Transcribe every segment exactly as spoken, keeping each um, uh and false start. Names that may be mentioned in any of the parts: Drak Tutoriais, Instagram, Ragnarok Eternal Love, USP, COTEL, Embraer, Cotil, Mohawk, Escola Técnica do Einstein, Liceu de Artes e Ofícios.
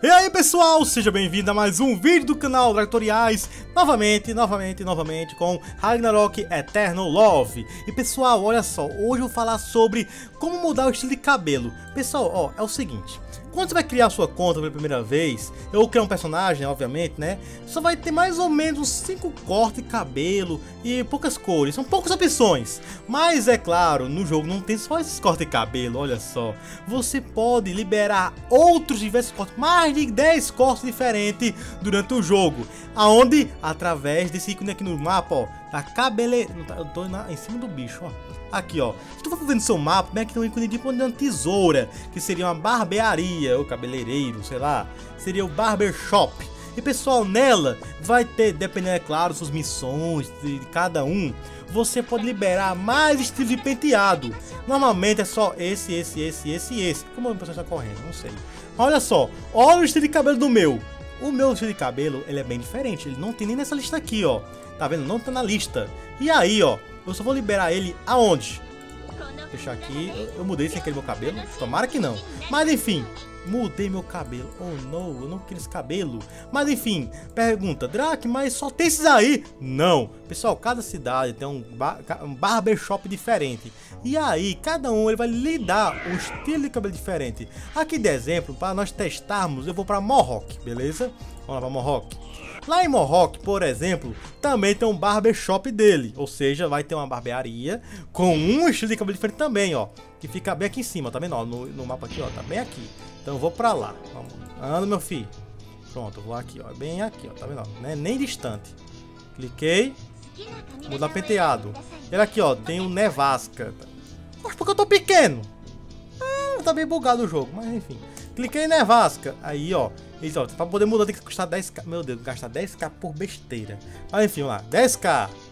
E aí pessoal, seja bem-vindo a mais um vídeo do canal Drak Tutoriais, novamente, novamente, novamente com Ragnarok Eternal Love. E pessoal, olha só, hoje eu vou falar sobre como mudar o estilo de cabelo. Pessoal, ó, é o seguinte, quando você vai criar sua conta pela primeira vez, ou criar um personagem, obviamente, né, só vai ter mais ou menos cinco cortes de cabelo e poucas cores, são poucas opções. Mas é claro, no jogo não tem só esses cortes de cabelo, olha só, você pode liberar outros diversos cortes, mais de dez cortes diferentes durante o jogo, aonde através desse ícone aqui no mapa, ó, da cabele... Eu tô na... em cima do bicho, ó. Aqui, ó. Se tu for vendo seu mapa, né, que tem um ícone de uma tesoura, que seria uma barbearia, ou cabeleireiro, sei lá. Seria o barbershop. E pessoal, nela vai ter, dependendo, é claro, suas missões de cada um, você pode liberar mais estilos de penteado. Normalmente é só esse, esse, esse, esse e esse. Como o pessoal está correndo? Não sei. Mas olha só, olha o estilo de cabelo do meu. O meu estilo de cabelo, ele é bem diferente, ele não tem nem nessa lista aqui, ó. Tá vendo? Não tá na lista. E aí, ó, eu só vou liberar ele aonde? Deixar aqui. Eu, eu mudei sem aquele meu cabelo. Tomara que não. Mas enfim, mudei meu cabelo. Oh não, eu não queria esse cabelo. Mas enfim, pergunta, Drak, mas só tem esses aí? Não. Pessoal, cada cidade tem um, bar, um barbershop diferente. E aí, cada um ele vai lhe dar um estilo de cabelo diferente. Aqui de exemplo, para nós testarmos, eu vou para Mohawk, beleza? Vamos lá para Mohawk. Lá em Mohawk, por exemplo, também tem um barbershop dele, ou seja, vai ter uma barbearia com um estilo de cabelo diferente também, ó, que fica bem aqui em cima, tá vendo? Ó, no, no mapa aqui, ó, tá bem aqui. Então eu vou pra lá, vamos. Anda, meu filho. Pronto, eu vou aqui, ó, bem aqui, ó, tá vendo? Não é nem distante. Cliquei, mudar penteado. Ele aqui, ó, tem um nevasca. Mas porque eu tô pequeno? Ah, tá bem bugado o jogo, mas enfim. Cliquei em nevasca, aí, ó. Isso, ó, pra poder mudar tem que custar dez mil. Meu Deus, gastar dez mil por besteira. Mas enfim, lá, dez mil.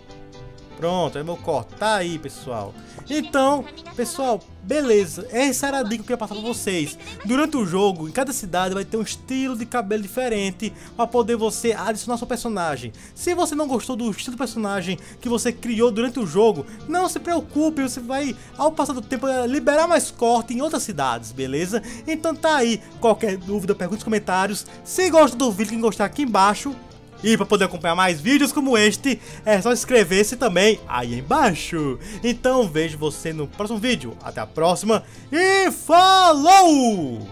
Pronto, é meu corte, tá aí, pessoal. Então, pessoal, beleza. Essa era a dica que eu ia passar pra vocês. Durante o jogo, em cada cidade vai ter um estilo de cabelo diferente pra poder você adicionar seu personagem. Se você não gostou do estilo do personagem que você criou durante o jogo, não se preocupe, você vai, ao passar do tempo, liberar mais corte em outras cidades, beleza? Então tá aí, qualquer dúvida, pergunta nos comentários. Se gosta do vídeo, quem gostar aqui embaixo. E para poder acompanhar mais vídeos como este, é só inscrever-se também aí embaixo. Então vejo você no próximo vídeo. Até a próxima e falou!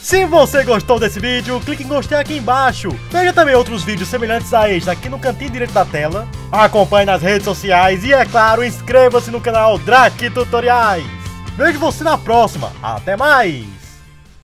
Se você gostou desse vídeo, clique em gostei aqui embaixo. Veja também outros vídeos semelhantes a este aqui no cantinho direito da tela. Acompanhe nas redes sociais e, é claro, inscreva-se no canal Drak Tutoriais. Vejo você na próxima. Até mais!